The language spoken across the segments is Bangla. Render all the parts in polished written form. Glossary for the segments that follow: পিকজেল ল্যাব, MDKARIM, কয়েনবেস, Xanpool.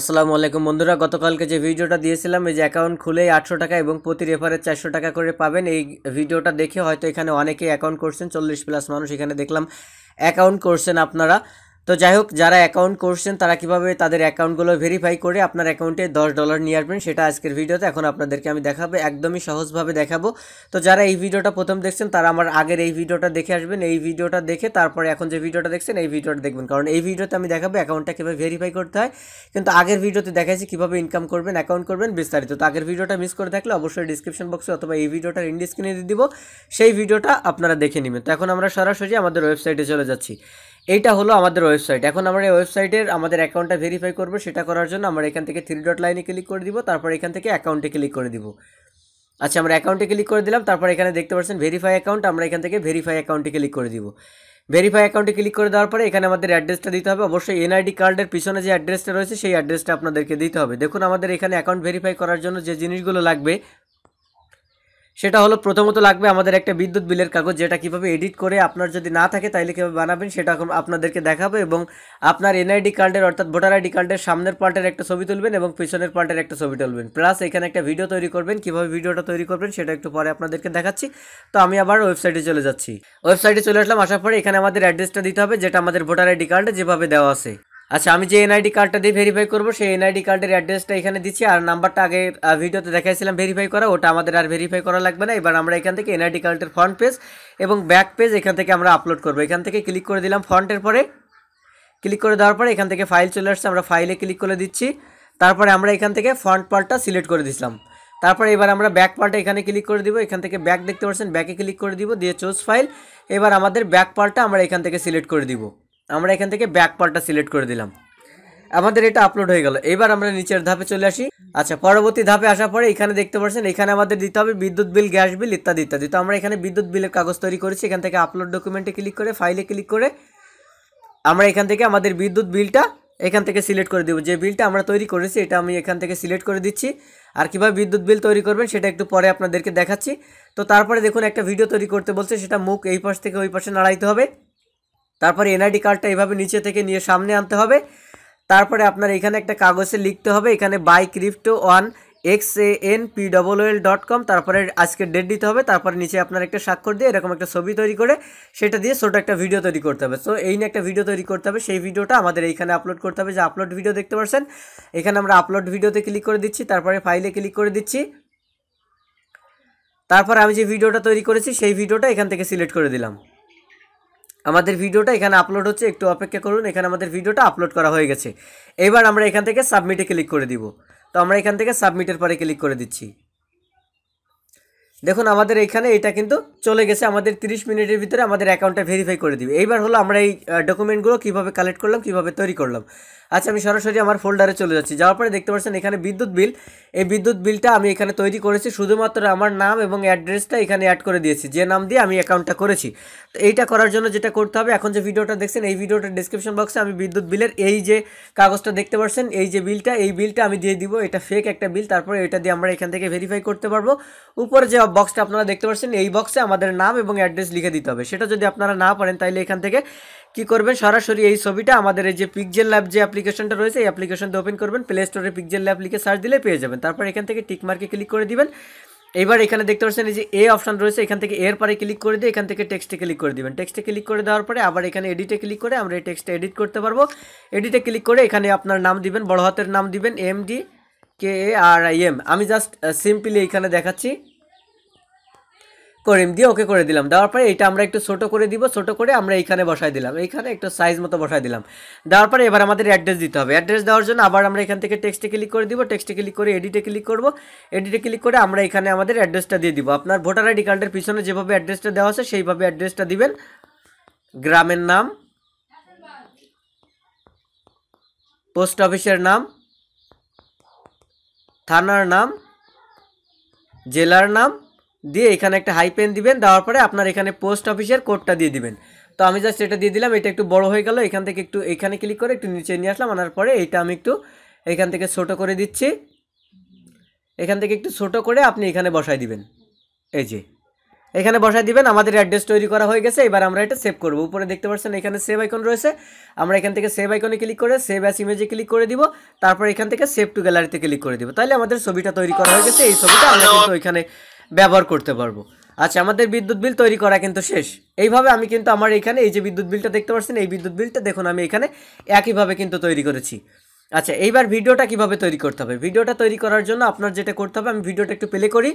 আসসালামু আলাইকুম বন্ধুরা, গতকালকে যে ভিডিওটা দিয়েছিলাম এই যে অ্যাকাউন্ট খুলে ৮০০ টাকা এবং প্রতি রেফারে ৪০০ টাকা করে পাবেন। এই ভিডিওটা দেখে হয়তো এখানে অনেকেই অ্যাকাউন্ট করছেন, 40+ মানুষ এখানে দেখলাম অ্যাকাউন্ট করছেন আপনারা। তো যাই হোক, যারা অ্যাকাউন্ট করছেন তারা কিভাবে তাদের অ্যাকাউন্টগুলো ভেরিফাই করে আপনার অ্যাকাউন্টে $10 নিয়ে আসবেন সেটা আজকের ভিডিওতে এখন আপনাদেরকে আমি দেখাবো, একদমই সহজভাবে দেখাবো। তো যারা এই ভিডিওটা প্রথম দেখছেন তারা আমার আগের এই ভিডিওটা দেখে আসবেন, এই ভিডিওটা দেখে তারপরে এখন যে ভিডিওটা দেখছেন এই ভিডিওটা দেখবেন, কারণ এই ভিডিওতে আমি দেখাবো অ্যাকাউন্টটা কীভাবে ভেরিফাই করতে হয়। কিন্তু আগের ভিডিওতে দেখাচ্ছি কীভাবে ইনকাম করবেন, অ্যাকাউন্ট করবেন বিস্তারিত। তো আগের ভিডিওটা মিস করে থাকলে অবশ্যই ডিসক্রিপশন বক্সে অথবা এই ভিডিওটার ইন্ড স্ক্রিনে দিয়ে দিব, সেই ভিডিওটা আপনারা দেখে নেবেন। তো এখন আমরা সরাসরি আমাদের ওয়েবসাইটে চলে যাচ্ছি, এইটা হলো আমাদের ওয়েবসাইট। এখন আমরা এই ওয়েবসাইটের আমাদের অ্যাকাউন্টটা ভেরিফাই করব, সেটা করার জন্য আমরা এখান থেকে 3 ডট লাইনে ক্লিক করে দিব, তারপর এখান থেকে অ্যাকাউন্টে ক্লিক করে দিব। আচ্ছা, আমরা অ্যাকাউন্টে ক্লিক করে দিলাম, তারপর এখানে দেখতে পাচ্ছেন ভেরিফাই অ্যাকাউন্ট, আমরা এখান থেকে ভেরিফাই অ্যাকাউন্টে ক্লিক করে দিব। ভেরিফাই অ্যাকাউন্টে ক্লিক করে দেওয়ার পরে এখানে আমাদের অ্যাড্রেসটা দিতে হবে, অবশ্যই এনআইডি কার্ডের পিছনে যে অ্যাড্রেসটা রয়েছে সেই অ্যাড্রেসটা আপনাদেরকে দিতে হবে। দেখুন, আমাদের এখানে অ্যাকাউন্ট ভেরিফাই করার জন্য যে জিনিসগুলো লাগবে সেটা হলো, প্রথমত লাগবে আমাদের একটা বিদ্যুৎ বিলের কাগজ, যেটা কীভাবে এডিট করে আপনার যদি না থাকে তাহলে কীভাবে বানাবেন সেটা আপনাদেরকে দেখাবো। এবং আপনার এনআইডি কার্ডের অর্থাৎ ভোটার আইডি কার্ডের সামনের পার্টের একটা ছবি তুলবেন এবং পিছনের পার্টের একটা ছবি তুলবেন, প্লাস এখানে একটা ভিডিও তৈরি করবেন। কীভাবে ভিডিওটা তৈরি করবেন সেটা একটু পরে আপনাদেরকে দেখাচ্ছি। তো আমি আবার ওয়েবসাইটে চলে যাচ্ছি, ওয়েবসাইটে চলে আসলাম। আসার পরে এখানে আমাদের অ্যাড্রেসটা দিতে হবে, যেটা আমাদের ভোটার আইডি কার্ডে যেভাবে দেওয়া আছে। আচ্ছা, আমি যে এনআইডি কার্ডটা দিয়ে ভেরিফাই করবো সেই এনআইডি কার্ডের অ্যাড্রেসটা এখানে দিচ্ছি, আর নাম্বারটা আগে ভিডিওতে দেখাইছিলাম ভেরিফাই করা, ওটা আমাদের আর ভেরিফাই করা লাগবে না। এবার আমরা এখান থেকে এনআইডি কার্ডের ফ্রন্ট পেজ এবং ব্যাক পেজ এখান থেকে আমরা আপলোড করবো। এখান থেকে ক্লিক করে দিলাম ফ্রন্টের পরে, ক্লিক করে দেওয়ার পরে এখান থেকে ফাইল চলে আসছে, আমরা ফাইলে ক্লিক করে দিচ্ছি। তারপরে আমরা এখান থেকে ফ্রন্ট পার্টটা সিলেক্ট করে দিলাম, তারপরে এবার আমরা ব্যাক পার্টে এখানে ক্লিক করে দিব। এখান থেকে ব্যাক দেখতে পাচ্ছেন, ব্যাকে ক্লিক করে দিব, দিয়ে চুজ ফাইল। এবার আমাদের ব্যাক পার্টটা আমরা এখান থেকে সিলেক্ট করে দিব, আমরা এখান থেকে ব্যাক পার্টটা সিলেক্ট করে দিলাম, আমাদের এটা আপলোড হয়ে গেল। এবার আমরা নিচের ধাপে চলে আসি। আচ্ছা, পরবর্তী ধাপে আসার পরে এখানে দেখতে পাচ্ছেন এখানে আমাদের দিতে হবে বিদ্যুৎ বিল, গ্যাস বিল ইত্যাদি ইত্যাদি। তো আমরা এখানে বিদ্যুৎ বিলের কাগজ তৈরি করেছি, এখান থেকে আপলোড ডকুমেন্টে ক্লিক করে ফাইলে ক্লিক করে আমরা এখান থেকে আমাদের বিদ্যুৎ বিলটা এখান থেকে সিলেক্ট করে দেবো। যে বিলটা আমরা তৈরি করেছি এটা আমি এখান থেকে সিলেক্ট করে দিচ্ছি, আর কীভাবে বিদ্যুৎ বিল তৈরি করবেন সেটা একটু পরে আপনাদেরকে দেখাচ্ছি। তো তারপরে দেখুন একটা ভিডিও তৈরি করতে বলছে, সেটা মুখ এই পাশ থেকে ওই পাশে নাড়াইতে হবে, তারপরে এনআইডি কার্ডটা এভাবে নিচে থেকে নিয়ে সামনে আনতে হবে, তারপরে আপনার এখানে একটা কাগজে লিখতে হবে এখানে বাই ক্রিপ্টো অন xanpool.com, তারপরে আজকে ডেট দিতে হবে, তারপরে নিচে আপনার একটা স্বাক্ষর দিয়ে এরকম একটা ছবি তৈরি করে সেটা দিয়ে ছোটো একটা ভিডিও তৈরি করতে হবে। সো এই নিয়ে একটা ভিডিও তৈরি করতে হবে, সেই ভিডিওটা আমাদের এইখানে আপলোড করতে হবে। যে আপলোড ভিডিও দেখতে পাচ্ছেন এখানে আমরা আপলোড ভিডিওতে ক্লিক করে দিচ্ছি, তারপরে ফাইলে ক্লিক করে দিচ্ছি, তারপরে আমি যে ভিডিওটা তৈরি করেছি সেই ভিডিওটা এখান থেকে সিলেক্ট করে দিলাম। আমাদের ভিডিওটা এখানে আপলোড হচ্ছে, একটু অপেক্ষা করুন। এখানে আমাদের ভিডিওটা আপলোড করা হয়ে গেছে। এবার আমরা এখান থেকে সাবমিটে ক্লিক করে দিব। তো আমরা এখান থেকে সাবমিটের পরে ক্লিক করে দিচ্ছি। দেখুন আমাদের এখানে এটা কিন্তু চলে গেছে, আমাদের 30 মিনিটের ভিতরে আমাদের অ্যাকাউন্টটা ভেরিফাই করে দিবে। এইবার হলো আমরা এই ডকুমেন্টগুলো কীভাবে কালেক্ট করলাম, কীভাবে তৈরি করলাম। আচ্ছা, আমি সরাসরি আমার ফোল্ডারে চলে যাচ্ছি, যাওয়ার পরে দেখতে পাচ্ছেন এখানে বিদ্যুৎ বিল। এই বিদ্যুৎ বিলটা আমি এখানে তৈরি করেছি, শুধুমাত্র আমার নাম এবং অ্যাড্রেসটা এখানে অ্যাড করে দিয়েছি, যে নাম দিয়ে আমি অ্যাকাউন্টটা করেছি। তো এইটা করার জন্য যেটা করতে হবে, এখন যে ভিডিওটা দেখছেন এই ভিডিওটার ডিসক্রিপশন বক্সে আমি বিদ্যুৎ বিলের এই যে কাগজটা দেখতে পাচ্ছেন এই যে বিলটা, এই বিলটা আমি দিয়ে দিব। এটা ফেক একটা বিল, তারপরে এটা দিয়ে আমরা এখান থেকে ভেরিফাই করতে পারবো। উপরে যে বক্সটা আপনারা দেখতে পাচ্ছেন এই বক্সে আমাদের নাম এবং অ্যাড্রেস লিখে দিতে হবে। সেটা যদি আপনারা না পারেন তাহলে এখান থেকে কি করবেন, সরাসরি এই ছবিটা আমাদের এই যে পিকজেল ল্যাব যে অ্যাপ্লিকেশনটা রয়েছে এই অ্যাপ্লিকেশনটা ওপেন করবেন, প্লে স্টোরে পিকজেল ল্যাব লিখে সার্চ দিলে পেয়ে যাবেন। তারপর এখান থেকে টিকমার্কে ক্লিক করে দিবেন। এবার এখানে দেখতে পাচ্ছেন এই যে এ অপশন রয়েছে, এখান থেকে এর পরে ক্লিক করে দিয়ে এখান থেকে টেক্সটে ক্লিক করে দিবেন। টেক্সটে ক্লিক করে দেওয়ার পরে আবার এখানে এডিটে ক্লিক করে আমরা এই টেক্সটে এডিট করতে পারবো। এডিটে ক্লিক করে এখানে আপনার নাম দিবেন, বড় হাতের নাম দিবেন MDKARIM, আমি জাস্ট সিম্পলি এখানে দেখাচ্ছি করিম দিয়ে ওকে করে দিলাম। দেওয়ার পরে এটা আমরা একটু ছোটো করে দিব, ছোটো করে আমরা এইখানে বসায় দিলাম, এইখানে একটু সাইজ মতো বসায় দিলাম। দেওয়ার পরে এবার আমাদের অ্যাড্রেস দিতে হবে। অ্যাড্রেস দেওয়ার জন্য আবার আমরা এখান থেকে টেক্সটে ক্লিক করে দিব, টেক্সটে ক্লিক করে এডিটে ক্লিক করব, এডিটে ক্লিক করে আমরা এখানে আমাদের অ্যাড্রেসটা দিয়ে দিব। আপনার ভোটার আইডি কার্ডের পিছনে যেভাবে অ্যাড্রেসটা দেওয়া আছে সেইভাবে অ্যাড্রেসটা দিবেন, গ্রামের নাম, পোস্ট অফিসের নাম, থানার নাম, জেলার নাম দিয়ে এখানে একটা হাইপেন দিবেন। দেওয়ার পরে আপনার এখানে পোস্ট অফিসের কোডটা দিয়ে দিবেন। তো আমি জাস্ট এটা দিয়ে দিলাম, এটা একটু বড় হয়ে গেল, এখান থেকে একটু এখানে ক্লিক করে একটু নিচে নিয়ে আসলাম, আনার পরে এইটা আমি একটু এখান থেকে ছোট করে দিচ্ছি, এখান থেকে একটু ছোট করে আপনি এখানে বসায় দিবেন। এই যে एखाने बसाय दिबेन आमादेर एड्रेस तैरि करा हो गेछे। एबार आमरा एटा सेव करब। ऊपर देखते पाच्छेन एखाने सेव आइकन रयेछे, आमरा एखान थेके सेव आइकने क्लिक करे सेव एज इमेजे क्लिक करे दिब। तारपर एखान थेके सेव टू ग्यालारिते क्लिक करे दिब। ताहले आमादेर छबिटा तैरि करा हो गेछे। एई छबिटा आमरा किन्तु एखाने व्यवहार करते पारबो। আচ্ছা, আমাদের বিদ্যুৎ বিল তৈরি করা কিন্তু শেষ। এইভাবে আমি কিন্তু আমার এখানে এই যে বিদ্যুৎ বিলটা দেখতে পাচ্ছেন, এই বিদ্যুৎ বিলটা দেখুন আমি এখানে একইভাবে কিন্তু তৈরি করেছি। আচ্ছা, এইবার ভিডিওটা কিভাবে তৈরি করতে হবে? ভিডিওটা তৈরি করার জন্য আপনার যেটা করতে হবে, আমি ভিডিওটা একটু প্লে করি।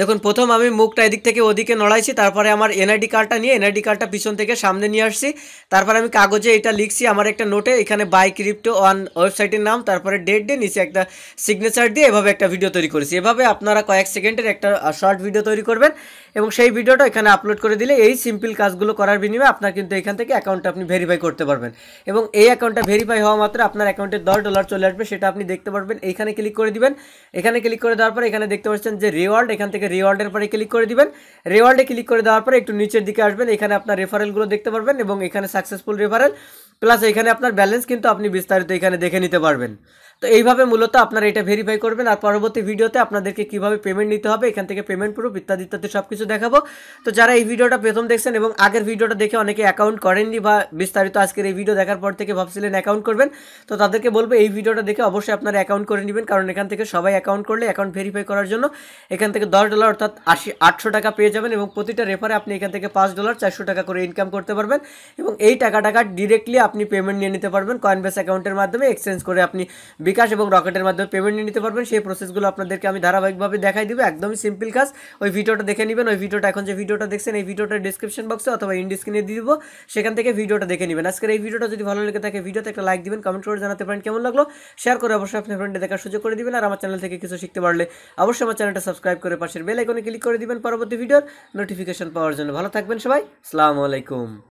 দেখুন, প্রথম আমি মুখটা এদিক থেকে ওদিকে নড়াইছি, তারপরে আমার এনআইডি কার্ডটা নিয়ে এনআইডি কার্ডটা পিছন থেকে সামনে নিয়ে আসছি। তারপরে আমি কাগজে এটা লিখছি আমার একটা নোটে, এখানে বাই ক্রিপ্টো অন ওয়েবসাইটের নাম, তারপরে ডেট দিয়ে নিচে একটা সিগনেচার দিয়ে এভাবে একটা ভিডিও তৈরি করেছি। এভাবে আপনারা কয়েক সেকেন্ডের একটা শর্ট ভিডিও তৈরি করবেন এবং সেই ভিডিওটা এখানে আপলোড করে দিলে এই সিম্পল কাজগুলো করার বিনিময়ে আপনার কিন্তু এখান থেকে অ্যাকাউন্টটা আপনি ভেরিফাই করতে পারবেন। এবং এই অ্যাকাউন্টটা ভেরিফাই হওয়া মাত্র আপনার অ্যাকাউন্টে $10 চলে আসবে, সেটা আপনি দেখতে পারবেন। এইখানে ক্লিক করে দিবেন। এখানে ক্লিক করে দেওয়ার পর এখানে দেখতে পাচ্ছেন যে রিওয়ার্ড, এখান থেকে রিওয়ার্ডের পরে ক্লিক করে দিবেন। রিওয়ার্ডে ক্লিক করে দেওয়ার পরে একটু নিচের দিকে আসবেন, এখানে আপনার রেফারেলগুলো দেখতে পারবেন এবং এখানে সাকসেসফুল রেফারেল প্লাস এখানে আপনার ব্যালেন্স কিন্তু আপনি বিস্তারিত এখানে দেখে নিতে পারবেন। তো এইভাবে মূলত আপনারা এটা ভেরিফাই করবেন। আর পরবর্তী ভিডিওতে আপনাদেরকে কীভাবে পেমেন্ট নিতে হবে, এখান থেকে পেমেন্ট প্রুফ ইত্যাদি ইত্যাদি সব কিছু দেখাবো। তো যারা এই ভিডিওটা প্রথম দেখছেন এবং আগের ভিডিওটা দেখে অনেকে অ্যাকাউন্ট করেননি বা বিস্তারিত আজকের এই ভিডিও দেখার পর থেকে ভাবছিলেন অ্যাকাউন্ট করবেন, তো তাদেরকে বলবো এই ভিডিওটা দেখে অবশ্যই আপনারা অ্যাকাউন্ট করে নেবেন। কারণ এখান থেকে সবাই অ্যাকাউন্ট করলে অ্যাকাউন্ট ভেরিফাই করার জন্য এখান থেকে $10 অর্থাৎ 800 টাকা পেয়ে যাবেন এবং প্রতিটা রেফারে আপনি এখান থেকে $5 $400 করে ইনকাম করতে পারবেন। এবং এই টাকাটা ডিরেক্টলি আপনি পেমেন্ট নিয়ে নিতে পারবেন কয়েনবেস অ্যাকাউন্টের মাধ্যমে, এক্সচেঞ্জ করে আপনি বিকাশ এবং রকেটের মাধ্যমে পেমেন্ট নিয়ে নিতে পারবেন। সেই প্রসেসগুলো আপনাদেরকে আমি ধারাবাহিকভাবে দেখাই দিব, একদমই সিম্পল কাজ। ওই ভিডিওটা দেখে নেবেন। ওই ভিডিওটা এখন যে ভিডিওটা দেখছেন এই ভিডিওটা ডেসক্রিপশন বক্সে অথবা ইন স্ক্রিনে দিয়ে দিব, সেখান থেকে ভিডিওটা দেখে নেবেন। আজকের এই ভিডিওটা যদি ভালো লাগে থাকে ভিডিওতে একটা লাইক দিবেন, কমেন্ট করে জানাতে পারেন কেমন লাগলো, শেয়ার করে অবশ্যই আপনার ফ্রেন্ডে দেখার সুযোগ করে দিবেন। আর আমার চ্যানেল থেকে কিছু শিখতে পারলে অবশ্যই আমার চ্যানেলটা সাবস্ক্রাইব করে পাশের বেল আইকনে ক্লিক করে দিবেন পরবর্তী ভিডিওর নোটিফিকেশন পাওয়ার জন্য। ভালো থাকবেন সবাই, আসসালামু আলাইকুম।